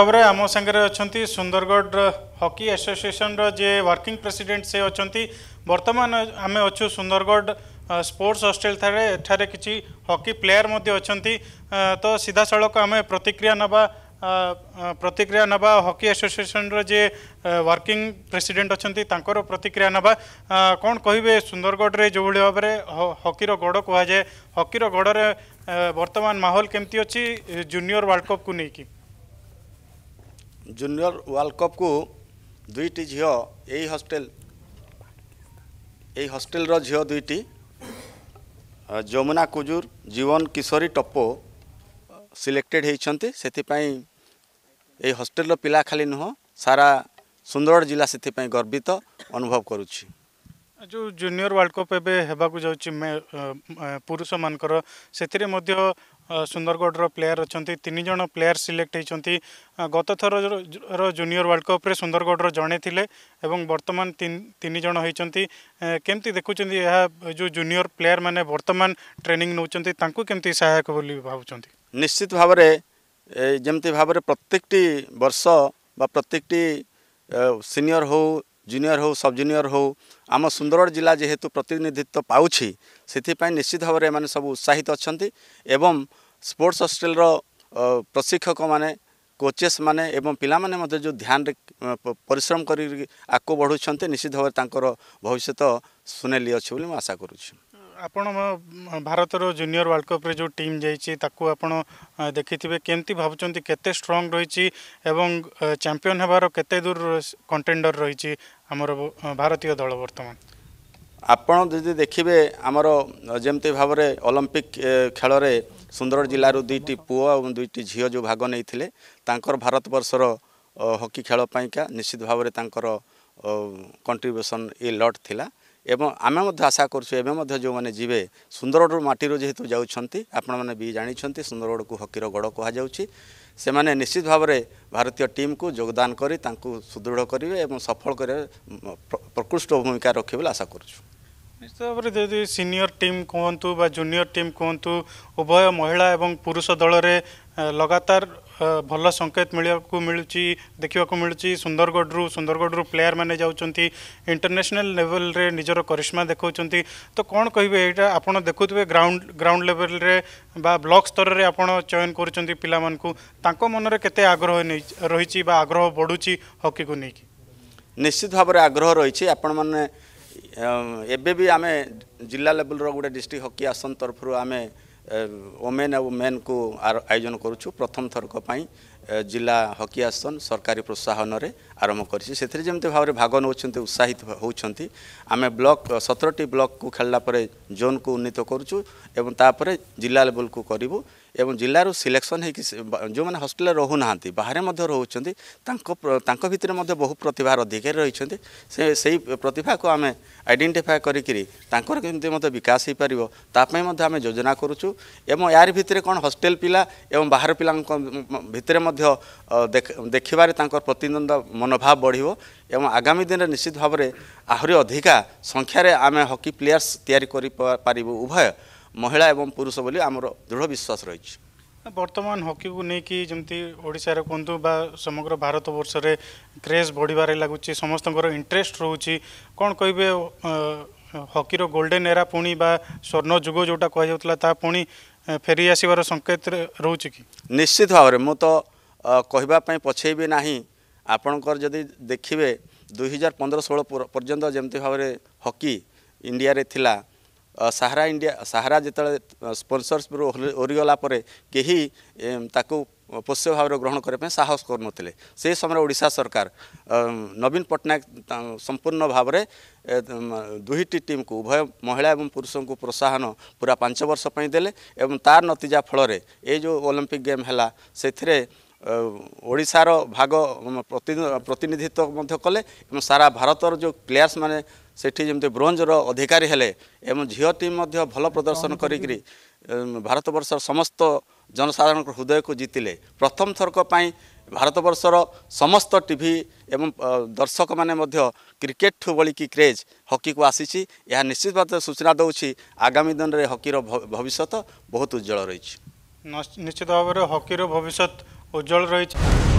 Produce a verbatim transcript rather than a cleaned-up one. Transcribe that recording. खबर आम सांगे अच्छा सुंदरगढ़ हॉकी एसोसिएशन जे वर्किंग प्रेसिडेंट से अच्छा बर्तमान आम अच्छु सुंदरगढ़ स्पोर्ट्स हॉस्टेल ठारे किसी हॉकी प्लेयर अच्छा तो सीधा साल आम प्रतिक्रिया नवा प्रतिक्रिया नवा हॉकी एसोसिएशन जे वर्किंग प्रेसिडेंट अच्छा प्रतिक्रिया नवा कौन कहे सुंदरगढ़ जो भाव में हॉकीर गड़ कहुए हॉकीर गड़े बर्तमान माहौल केमती अच्छी जूनियर वर्ल्ड कप को लेकिन जूनियर वर्ल्ड कप को दुईटी झी यही हॉस्टेल यही हॉस्टेल रो झी दुईटी जमुना कुजूर जीवन किशोरी टप्पो सिलेक्टेड होती से यही हॉस्टेल पिला खाली नुह सारा सुंदरगढ़ जिला से गर्वित तो अनुभव करुच्ची जो जूनियर वर्ल्ड कप एवं पुरुष मानकर से सुंदरगढ़ प्लेयर अच्छा तीन जन प्लेयर सिलेक्ट होती गत थर जूनियर वर्ल्ड कप रे सुंदरगढ़ जड़े थे बर्तमान तीन जन होती केमती देखुं यह जो जूनियर प्लेयर मैंने बर्तमान ट्रेनिंग नौकरी केमती सहायक बोली भावुं निश्चित भाव में जमती भाव प्रत्येक वर्ष बा प्रत्येक सीनियर हो जूनियर हो सब जूनियर हो आम सुंदरगढ़ जिला जेहेतु प्रतिनिधित्व पाऊँच से निश्चित भाव में सब उत्साहित अच्छा एवं स्पोर्ट्स हॉस्टेल प्रशिक्षक माने कोचेस माने एवं पिला माने जो ध्यान परिश्रम कर आगक बढ़ुंट निश्चित भाव भविष्य सुनेली अच्छे बोली आशा करुच्ची आपण भारत रो जूनियर वर्ल्ड कप रे जो टीम जाइए देखिए केमती भावुं केते स्ट्रांग रही चैंपियन होवार केते दूर कंटेंडर रही आमर भारतीय दल वर्तमान आपण जी देखिए आमर जमती भाव में ओलंपिक खेल रे सुंदरगढ़ जिलूर दुईटी पुओ और दुईटी झील जो भाग नहीं भारतवर्षर हॉकी खेलपा निश्चित भाव में कंट्रीब्यूशन ये लॉट थिला एवं आमे मध्य आशा करुँ एवं जो मैंने जीवे सुंदरगढ़ माटीर जेहेतु जाऊँगी आपने भी जानी सुंदरगढ़ को हॉकीर गड़ कहुच्छी से मैंने निश्चित भाव में भारतीय टीम को योगदान करी तांकु सुदृढ़ करेंगे और सफल कर प्रकृष्ट भूमिका रखे बोली आशा करुँ निश्चित भाव में जब सीनियर टीम कहतु बा जूनियर टीम कहतु उभय महिला एवं पुरुष दल में लगातार भल संकेत मिलू देखा मिलूँ सुंदरगढ़ सुंदरगढ़ प्लेयर मैंने जाऊँगी इंटरनेशनल लेवल रे निजर करिश्मा देखा तो कौन कहे यहाँ आप देखुए ग्राउंड ग्राउंड लेवल रे बा ब्लॉक स्तर में आप चयन कर पिला मानकु मनरे केते आग्रह रही आग्रह बढ़ुची हॉकी को लेकिन निश्चित भाव में आग्रह रही आपण मैंने एबे भी आमे जिला लेवल रो गोटे डिस्ट्रिक्ट हॉकी आसन तरफ आमे वोमेन और मेन को आयोजन करुँ प्रथम थरकपाई जिला हॉकी आसन सरकारी प्रोत्साहन रे आरंभ करमती भाव में भाग नौ उत्साहित होती आम ब्लॉक सत्रह ब्लॉक को खेललापर जोन को उन्नीत करुँ एवं तापर जिला लेवल को करूँ एवं जिलूर सिलेक्शन होगी जो मैंने हॉस्टेल रोना बाहर रोचे भीतर बहु प्रतिभा अधिकारी रही से, से प्रतिभा को आम आइडेंटिफाई करके विकास हो पार ताप आम योजना करुँ एवं यार भितर कौन हॉस्टेल पिला एवं बाहर पिला भितर देख देखार प्रतिद्वंद मनोभाव बढ़ो एवं आगामी दिन में निश्चित भाव में आहरी अधिका संख्यार आम हॉकी प्लेयर्स तैयारी कर पार उभय महिला एवं पुरुष बोली आमर दृढ़ विश्वास रही बर्तमान हॉकी को लेकिन जमती ओडिशार कहतु बा समग्र भारत वर्ष रे क्रेज बढ़िबारे लगुच समस्त इंटरेस्ट रोचे कौन कहे हॉकीर गोल्डन एरा पुणी बा स्वर्ण जुग जोटा कहुला पुणी फेरी आसवर संकेत रोच कि निश्चित भाव में तो कहवाई पछेबी ना आपणकर जदि देखिए दुई हजार पंद्रह षोलह पर्यंत जमती भाव में हॉकी इंडिया रे थिला सहारा इंडिया सहारा जिते स्पनसरशिप ओरीगला कहीं पोष्य भाव ग्रहण करने साहस करुन से समय ओडिशा सरकार नवीन पट्टनायक संपूर्ण भाव में दुईटी टीम को उभय महिला एवं पुरुष को प्रोत्साहन पूरा पांच वर्ष पई देले एवं तार नतीजा फल ये जो ओलंपिक गेम है से ओडिशार भाग प्रतिनिधित्व कले सारा भारतर जो प्लेयर्स माने सेठी जमते ब्रोंजर अधिकारी हेले एवं झील टीम भल प्रदर्शन करी भारतवर्षर समस्त जनसाधारण हृदय को जीतिले प्रथम थरकपाई भारतवर्षर समस्त टीवी एवं दर्शक मैंने क्रिकेट बलिकी क्रेज हॉकी को आसी निश्चित भाव सूचना दूसरी आगामी दिन में हॉकीर भविष्य बहुत उज्जवल रही निश्चित भाव में हॉकीर भविष्य उज्जवल रही।